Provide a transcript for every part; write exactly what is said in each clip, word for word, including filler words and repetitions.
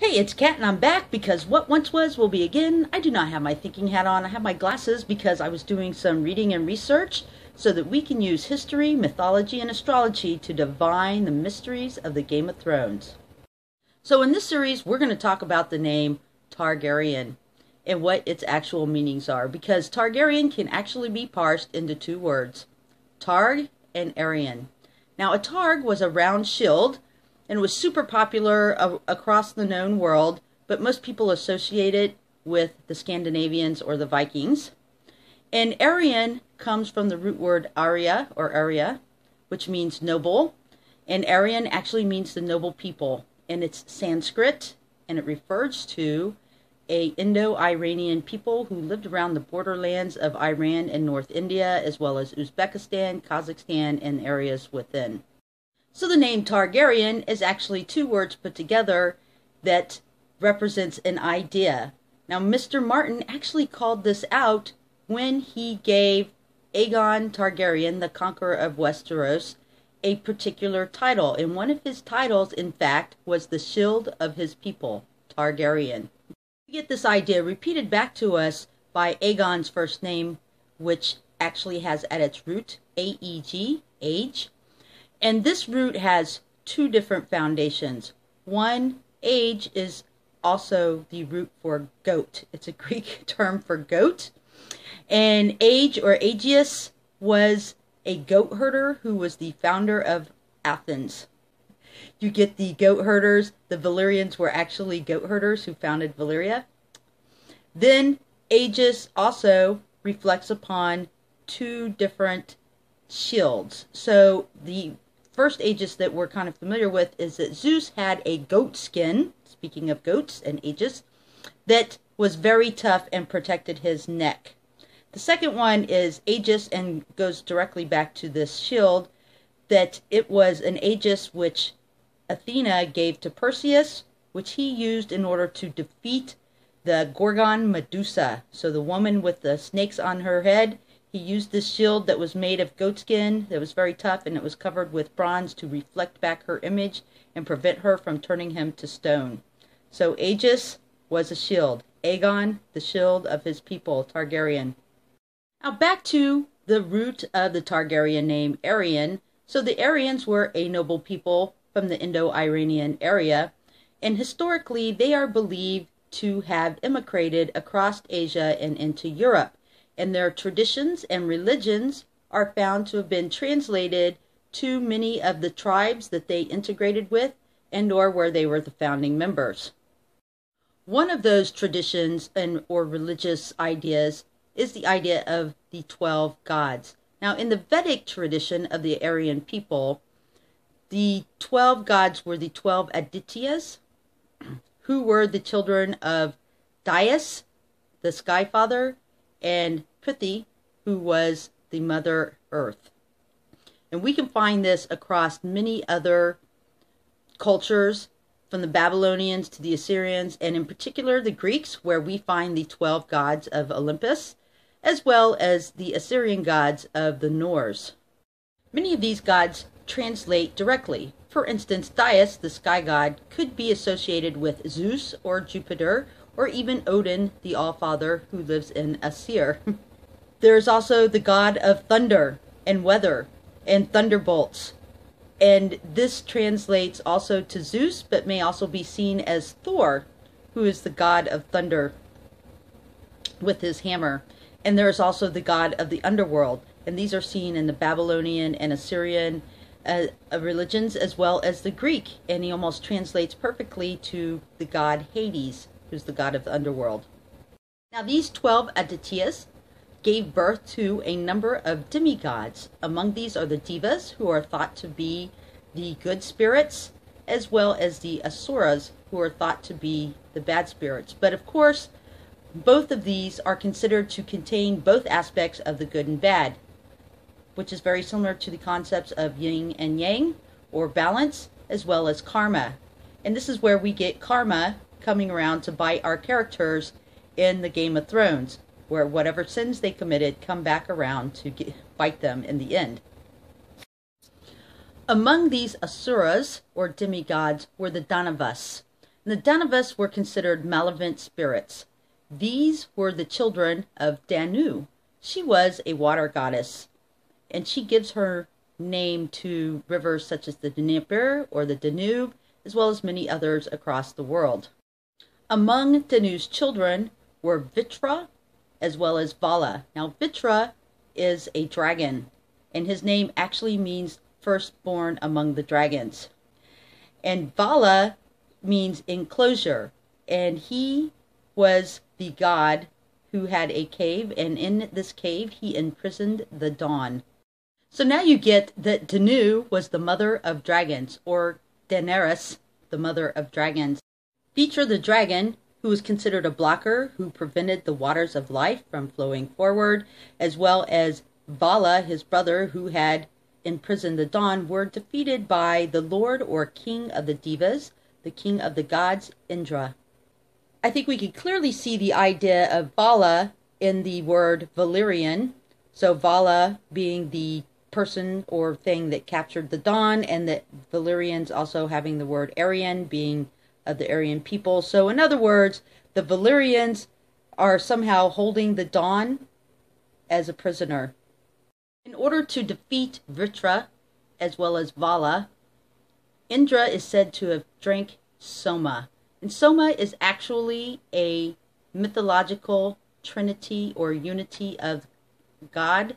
Hey, it's Kat and I'm back because what once was will be again. I do not have my thinking hat on. I have my glasses because I was doing some reading and research so that we can use history, mythology, and astrology to divine the mysteries of the Game of Thrones. So in this series, we're going to talk about the name Targaryen and what its actual meanings are, because Targaryen can actually be parsed into two words, Targ and Aryan. Now, a targ was a round shield and was super popular across the known world, but most people associate it with the Scandinavians or the Vikings. And Aryan comes from the root word aria, or aria, which means noble, and Aryan actually means the noble people, and it's Sanskrit, and it refers to a Indo-Iranian people who lived around the borderlands of Iran and North India, as well as Uzbekistan, Kazakhstan, and areas within. So the name Targaryen is actually two words put together that represents an idea. Now, Mister Martin actually called this out when he gave Aegon Targaryen, the conqueror of Westeros, a particular title. And one of his titles, in fact, was the shield of his people, Targaryen. We get this idea repeated back to us by Aegon's first name, which actually has at its root A E G, age. And this root has two different foundations. One, age is also the root for goat. It's a Greek term for goat. And age, or Aegeus, was a goat herder who was the founder of Athens. You get the goat herders. The Valyrians were actually goat herders who founded Valyria. Then Aegis also reflects upon two different shields. So the first Aegis that we're kind of familiar with is that Zeus had a goat skin, speaking of goats and Aegis, that was very tough and protected his neck. The second one is Aegis and goes directly back to this shield, that it was an Aegis which Athena gave to Perseus, which he used in order to defeat the Gorgon Medusa. So the woman with the snakes on her head, he used this shield that was made of goatskin that was very tough, and it was covered with bronze to reflect back her image and prevent her from turning him to stone. So Aegis was a shield. Aegon, the shield of his people, Targaryen. Now back to the root of the Targaryen name, Aryan. So the Aryans were a noble people from the Indo-Iranian area, and historically they are believed to have immigrated across Asia and into Europe. And their traditions and religions are found to have been translated to many of the tribes that they integrated with and or where they were the founding members. One of those traditions and or religious ideas is the idea of the twelve gods. Now, in the Vedic tradition of the Aryan people, the twelve gods were the twelve Adityas, who were the children of Dyaus, the Sky Father, and Pithi, who was the Mother Earth. And we can find this across many other cultures, from the Babylonians to the Assyrians, and in particular the Greeks, where we find the twelve gods of Olympus, as well as the Assyrian gods of the Norse. Many of these gods translate directly. For instance, Dyaus, the sky god, could be associated with Zeus or Jupiter, or even Odin, the All-Father, who lives in Asir. There is also the god of thunder and weather and thunderbolts. And this translates also to Zeus, but may also be seen as Thor, who is the god of thunder with his hammer. And there is also the god of the underworld. And these are seen in the Babylonian and Assyrian uh, religions, as well as the Greek. And he almost translates perfectly to the god Hades, who's the god of the underworld. Now, these twelve Adityas gave birth to a number of demigods. Among these are the Devas, who are thought to be the good spirits, as well as the Asuras, who are thought to be the bad spirits. But of course, both of these are considered to contain both aspects of the good and bad, which is very similar to the concepts of yin and yang, or balance, as well as karma. And this is where we get karma coming around to bite our characters in the Game of Thrones, where whatever sins they committed come back around to get, bite them in the end. Among these Asuras, or demigods, were the Danavas. The Danavas were considered malevolent spirits. These were the children of Danu. She was a water goddess, and she gives her name to rivers such as the Dnieper or the Danube, as well as many others across the world. Among Danu's children were Vritra, as well as Vala. Now, Vritra is a dragon, and his name actually means firstborn among the dragons. And Vala means enclosure, and he was the god who had a cave, and in this cave he imprisoned the dawn. So now you get that Danu was the mother of dragons, or Daenerys, the mother of dragons. Vritra the dragon, who was considered a blocker who prevented the waters of life from flowing forward, as well as Vala, his brother, who had imprisoned the dawn, were defeated by the lord or king of the Devas, the king of the gods, Indra. I think we could clearly see the idea of Vala in the word Valyrian. So Vala being the person or thing that captured the dawn, and the Valyrians also having the word Aryan, being of the Aryan people. So in other words, the Valyrians are somehow holding the dawn as a prisoner. In order to defeat Vritra as well as Vala, Indra is said to have drank Soma. And Soma is actually a mythological trinity or unity of God,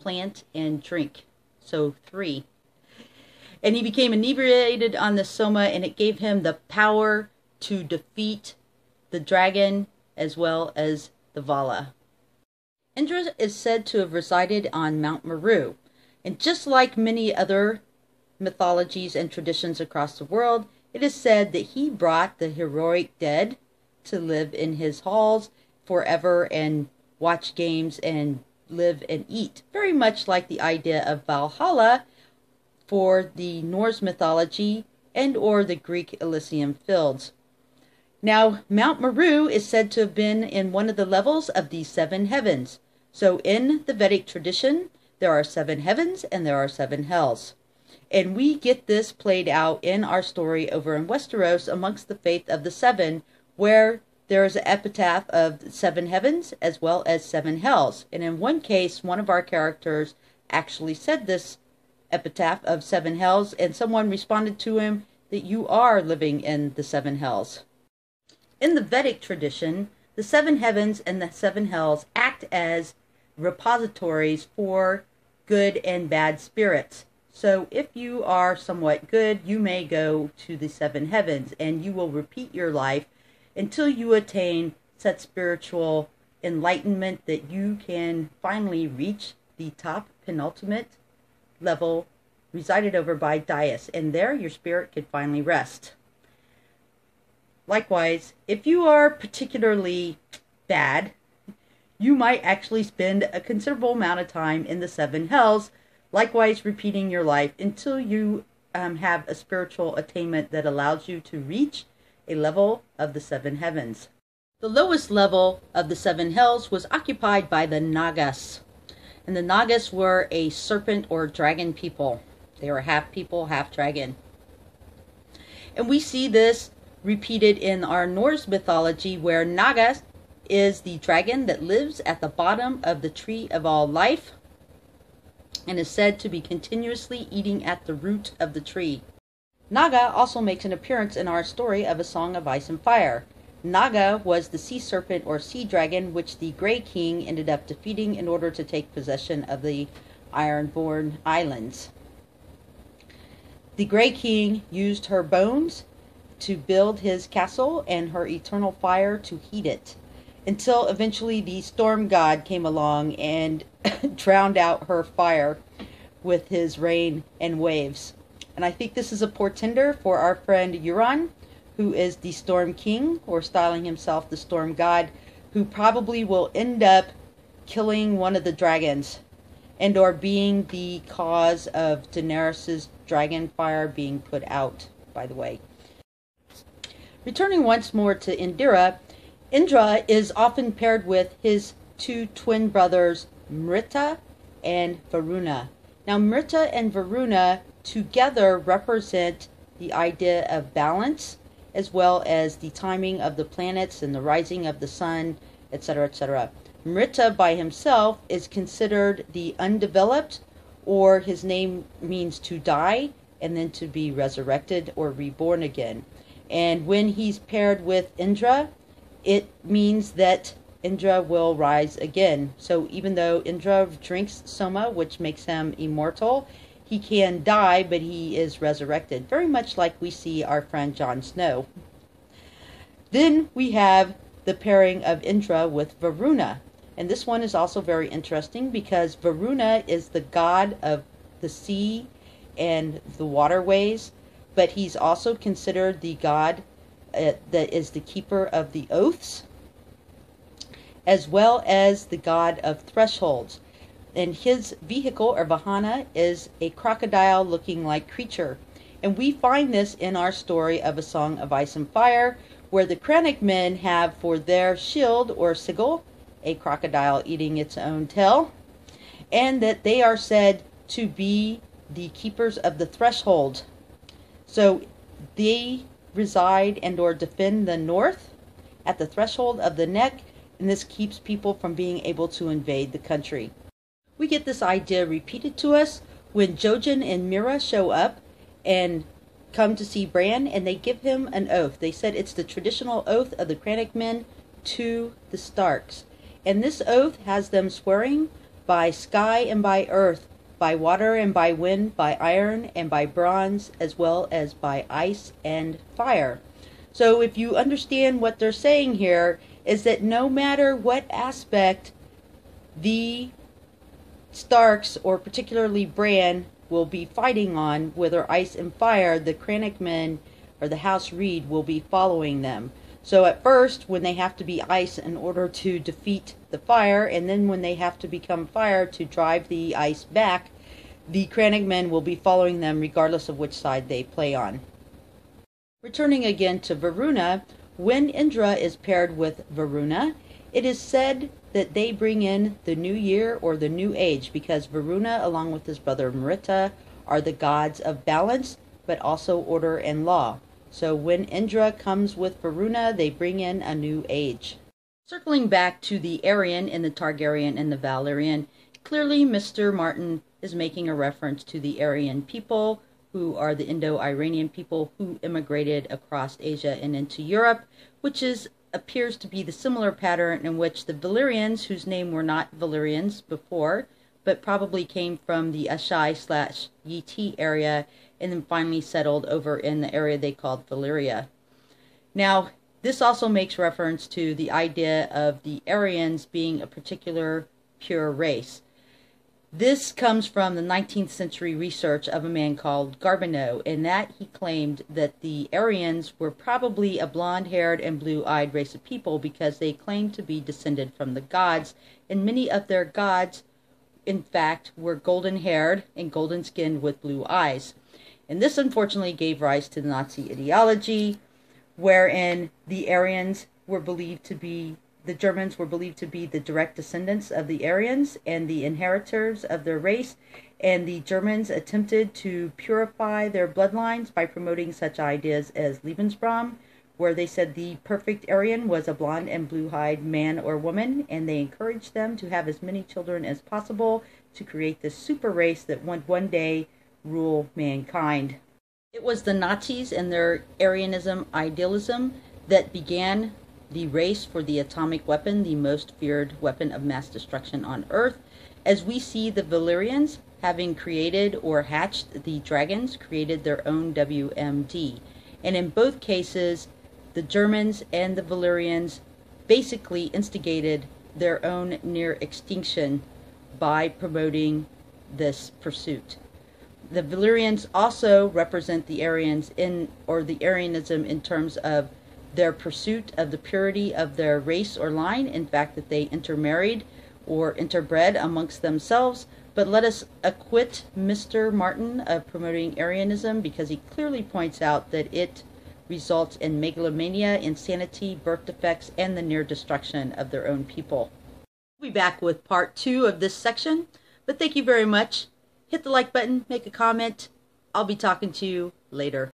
plant, and drink. So three. And he became inebriated on the Soma, and it gave him the power to defeat the dragon as well as the Vala. Indra is said to have resided on Mount Meru. And just like many other mythologies and traditions across the world, it is said that he brought the heroic dead to live in his halls forever and watch games and live and eat. Very much like the idea of Valhalla for the Norse mythology and or the Greek Elysium fields. Now, Mount Meru is said to have been in one of the levels of the seven heavens. So in the Vedic tradition, there are seven heavens and there are seven hells. And we get this played out in our story over in Westeros amongst the faith of the seven, where there is an epitaph of seven heavens as well as seven hells. And in one case, one of our characters actually said this epitaph of seven hells, and someone responded to him that you are living in the seven hells. In the Vedic tradition, the seven heavens and the seven hells act as repositories for good and bad spirits. So if you are somewhat good, you may go to the seven heavens, and you will repeat your life until you attain such spiritual enlightenment that you can finally reach the top penultimate level resided over by Dyaus, and there your spirit can finally rest. Likewise, if you are particularly bad, you might actually spend a considerable amount of time in the seven hells, likewise repeating your life until you um, have a spiritual attainment that allows you to reach a level of the seven heavens. The lowest level of the seven hells was occupied by the Nagas. And the Nagas were a serpent or dragon people. They were half people, half dragon. And we see this repeated in our Norse mythology, where Naga is the dragon that lives at the bottom of the tree of all life, and is said to be continuously eating at the root of the tree. Naga also makes an appearance in our story of A Song of Ice and Fire. Naga was the sea serpent or sea dragon which the Grey King ended up defeating in order to take possession of the Ironborn Islands. The Grey King used her bones to build his castle and her eternal fire to heat it, until eventually the storm god came along and drowned out her fire with his rain and waves. And I think this is a portender for our friend Euron, who is the storm king, or styling himself the storm god, who probably will end up killing one of the dragons and or being the cause of Daenerys' dragon fire being put out, by the way. Returning once more to Indra, Indra is often paired with his two twin brothers, Mitra and Varuna. Now, Mitra and Varuna together represent the idea of balance as well as the timing of the planets and the rising of the sun, et cetera, et cetera. Mitra by himself is considered the undeveloped, or his name means to die and then to be resurrected or reborn again. And when he's paired with Indra, it means that Indra will rise again. So even though Indra drinks Soma, which makes him immortal, he can die, but he is resurrected, very much like we see our friend Jon Snow. Then we have the pairing of Indra with Varuna. And this one is also very interesting because Varuna is the god of the sea and the waterways, but he's also considered the god uh, that is the keeper of the oaths, as well as the god of thresholds. And his vehicle, or Vahana, is a crocodile-looking like creature. And we find this in our story of A Song of Ice and Fire, where the Crannogmen have for their shield, or sigil, a crocodile eating its own tail, and that they are said to be the keepers of the threshold. So they reside and or defend the north at the threshold of the neck, and this keeps people from being able to invade the country. We get this idea repeated to us when Jojen and Mira show up and come to see Bran, and they give him an oath. They said it's the traditional oath of the Crannogmen to the Starks. And this oath has them swearing by sky and by earth, by water and by wind, by iron and by bronze, as well as by ice and fire. So if you understand what they're saying here, is that no matter what aspect the Starks, or particularly Bran, will be fighting on, whether ice and fire, the Crannogmen or the House Reed will be following them. So at first, when they have to be ice in order to defeat the fire, and then when they have to become fire to drive the ice back, the Crannogmen will be following them regardless of which side they play on. Returning again to Varuna, when Indra is paired with Varuna, it is said that they bring in the new year or the new age, because Varuna, along with his brother Mrita, are the gods of balance, but also order and law. So when Indra comes with Varuna, they bring in a new age. Circling back to the Aryan and the Targaryen and the Valyrian, clearly Mister Martin is making a reference to the Aryan people, who are the Indo-Iranian people who immigrated across Asia and into Europe, which is appears to be the similar pattern in which the Valyrians, whose name were not Valyrians before, but probably came from the Ashai slash Yiti area, and then finally settled over in the area they called Valyria. Now, this also makes reference to the idea of the Aryans being a particular pure race. This comes from the nineteenth century research of a man called Garboneau, in that he claimed that the Aryans were probably a blonde-haired and blue-eyed race of people because they claimed to be descended from the gods, and many of their gods, in fact, were golden-haired and golden-skinned with blue eyes. And this, unfortunately, gave rise to the Nazi ideology, wherein the Aryans were believed to be The Germans were believed to be the direct descendants of the Aryans and the inheritors of their race, and the Germans attempted to purify their bloodlines by promoting such ideas as Lebensraum, where they said the perfect Aryan was a blonde and blue-eyed man or woman, and they encouraged them to have as many children as possible to create this super race that would one day rule mankind. It was the Nazis and their Aryanism idealism that began the race for the atomic weapon, the most feared weapon of mass destruction on Earth, as we see the Valyrians, having created or hatched the dragons, created their own W M D. And in both cases, the Germans and the Valyrians basically instigated their own near extinction by promoting this pursuit. The Valyrians also represent the Aryans in, or the Aryanism in terms of their pursuit of the purity of their race or line, in fact that they intermarried or interbred amongst themselves. But let us acquit Mister Martin of promoting Aryanism, because he clearly points out that it results in megalomania, insanity, birth defects, and the near destruction of their own people. We'll be back with part two of this section, but thank you very much. Hit the like button, make a comment. I'll be talking to you later.